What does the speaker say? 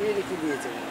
телекинетика.